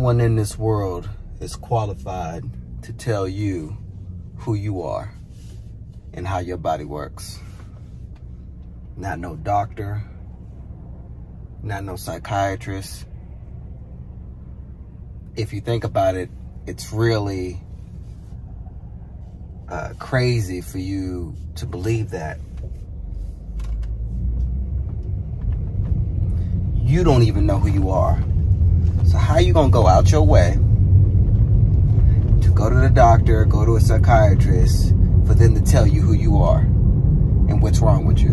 one in this world is qualified to tell you who you are and how your body works. Not no doctor, not no psychiatrist. If you think about it, it's really crazy for you to believe that. You don't even know who you are. So how you gonna go out your way to go to the doctor, go to a psychiatrist, for them to tell you who you are and what's wrong with you?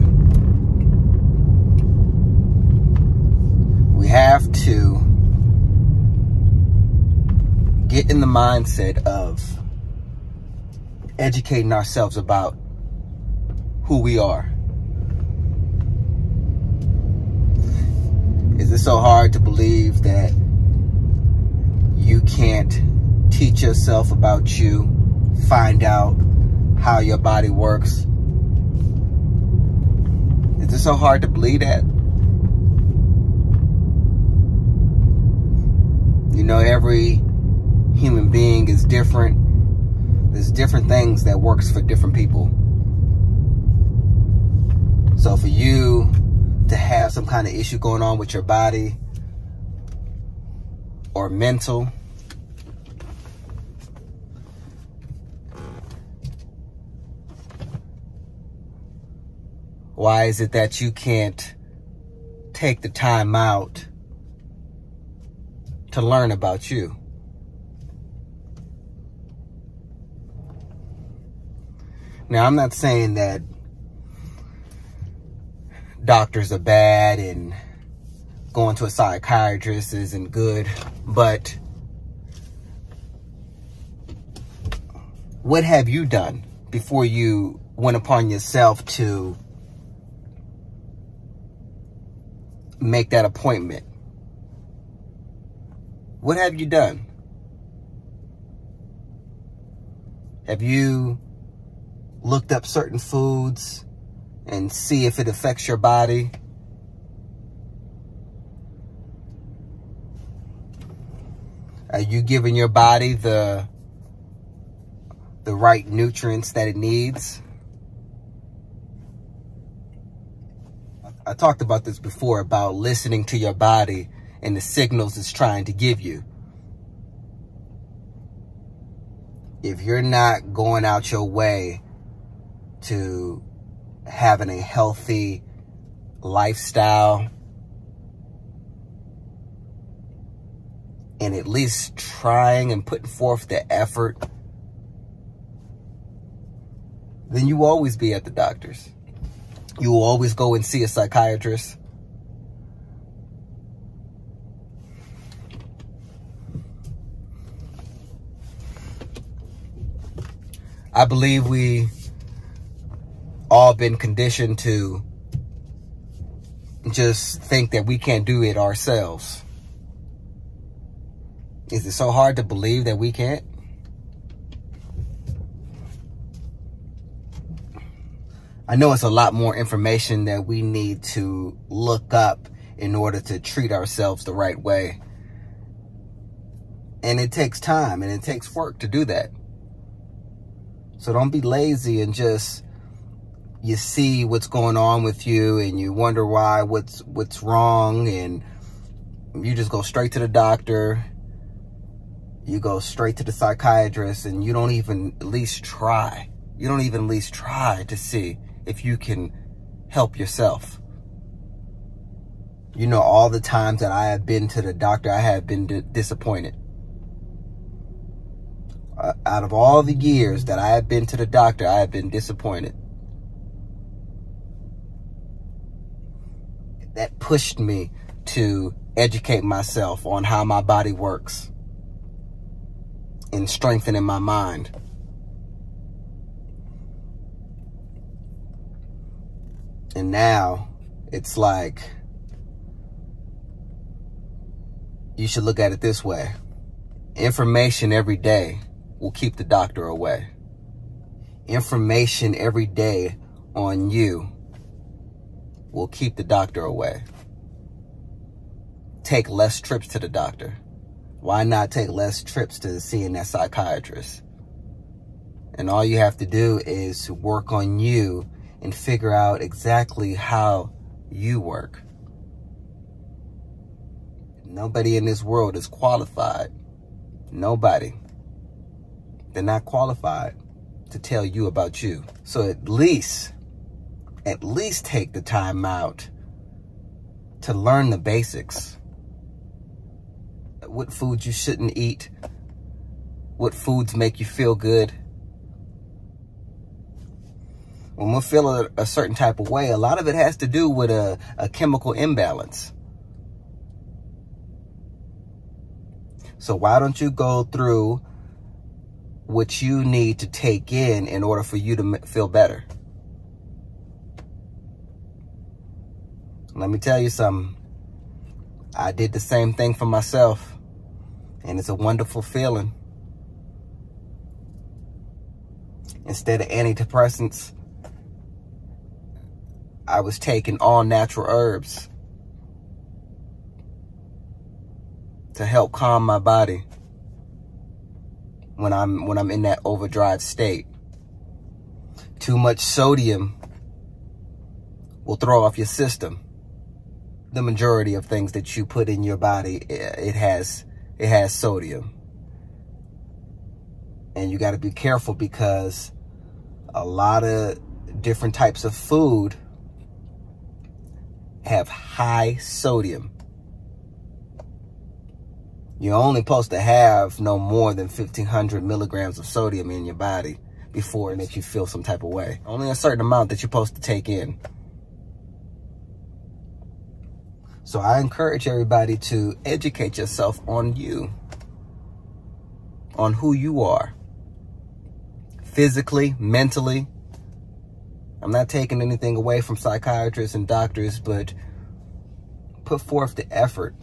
We have to get in the mindset of educating ourselves about who we are. Is it so hard to believe that you can't teach yourself about you, find out how your body works? Is it so hard to believe that? You know, every human being is different. There's different things that works for different people. So for you to have some kind of issue going on with your body or mental, why is it that you can't take the time out to learn about you? Now, I'm not saying that doctors are bad and going to a psychiatrist isn't good, but what have you done before you went upon yourself to make that appointment? What have you done? Have you looked up certain foods and see if it affects your body? Are you giving your body the right nutrients that it needs? I talked about this before, about listening to your body and the signals it's trying to give you. If you're not going out your way to having a healthy lifestyle and at least trying and putting forth the effort, then you will always be at the doctor's. You will always go and see a psychiatrist. I believe we all been conditioned to just think that we can't do it ourselves. Is it so hard to believe that we can't? I know it's a lot more information that we need to look up in order to treat ourselves the right way. And it takes time and it takes work to do that. So don't be lazy and just, you see what's going on with you and you wonder why, what's wrong, and you just go straight to the doctor. You go straight to the psychiatrist and you don't even at least try. You don't even at least try to see if you can help yourself. You know, all the times that I have been to the doctor, I have been disappointed. Out of all the years that I have been to the doctor, I have been disappointed. That pushed me to educate myself on how my body works and strengthening my mind. And now it's like, you should look at it this way. Information every day will keep the doctor away. Information every day on you will keep the doctor away. Take less trips to the doctor. Why not take less trips to seeing that psychiatrist? And all you have to do is work on you and figure out exactly how you work. Nobody in this world is qualified. Nobody. They're not qualified to tell you about you. So at least take the time out to learn the basics. What foods you shouldn't eat. What foods make you feel good. When we feel a certain type of way, a lot of it has to do with a chemical imbalance. So why don't you go through what you need to take in order for you to feel better? Let me tell you something. I did the same thing for myself, and it's a wonderful feeling. Instead of antidepressants, I was taking all natural herbs to help calm my body when I'm in that overdrive state. Too much sodium will throw off your system. The majority of things that you put in your body, it has sodium. And you got to be careful, because a lot of different types of food have high sodium. You're only supposed to have no more than 1,500 milligrams of sodium in your body before it makes you feel some type of way. Only a certain amount that you're supposed to take in. So I encourage everybody to educate yourself on you, on who you are, physically, mentally. I'm not taking anything away from psychiatrists and doctors, but put forth the effort.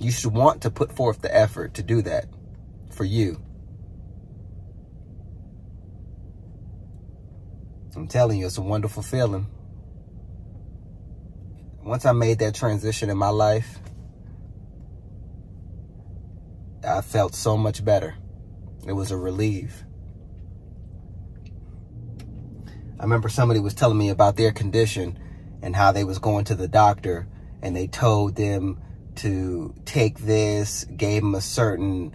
You should want to put forth the effort to do that for you. I'm telling you, it's a wonderful feeling. Once I made that transition in my life, I felt so much better. It was a relief. I remember somebody was telling me about their condition and how they was going to the doctor, and they told them to take this, gave them a certain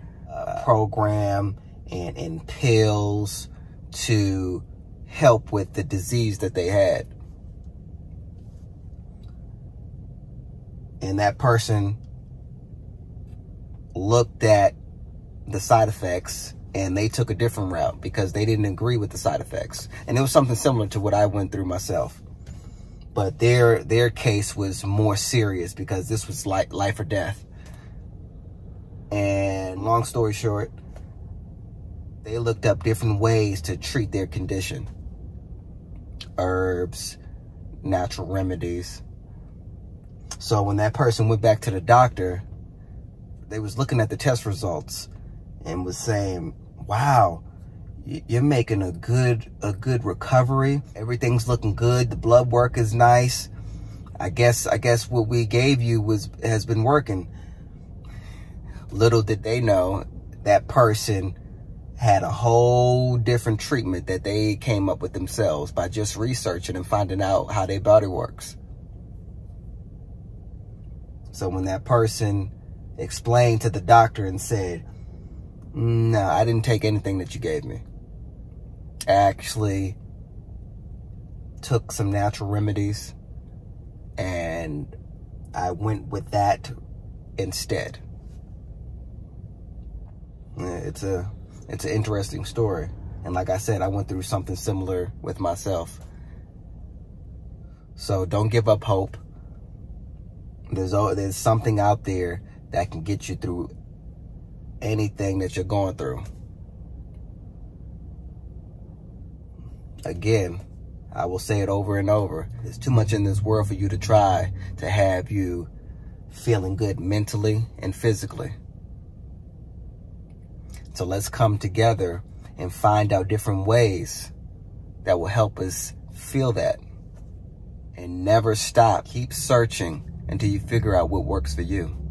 program and pills to help with the disease that they had. And that person looked at the side effects and they took a different route because they didn't agree with the side effects. And it was something similar to what I went through myself. But their case was more serious because this was like life or death. And long story short, they looked up different ways to treat their condition. Herbs, natural remedies. So when that person went back to the doctor, they was looking at the test results and was saying, wow, you're making a good recovery. Everything's looking good. The blood work is nice. I guess what we gave you has been working. Little did they know that person had a whole different treatment that they came up with themselves by just researching and finding out how their body works. So when that person explained to the doctor and said, no, I didn't take anything that you gave me. I actually took some natural remedies and I went with that instead. Yeah, it's an interesting story. And like I said, I went through something similar with myself. So don't give up hope. There's something out there that can get you through anything that you're going through. Again, I will say it over and over. There's too much in this world for you to try to have you feeling good mentally and physically. So let's come together and find out different ways that will help us feel that. And never stop. Keep searching until you figure out what works for you.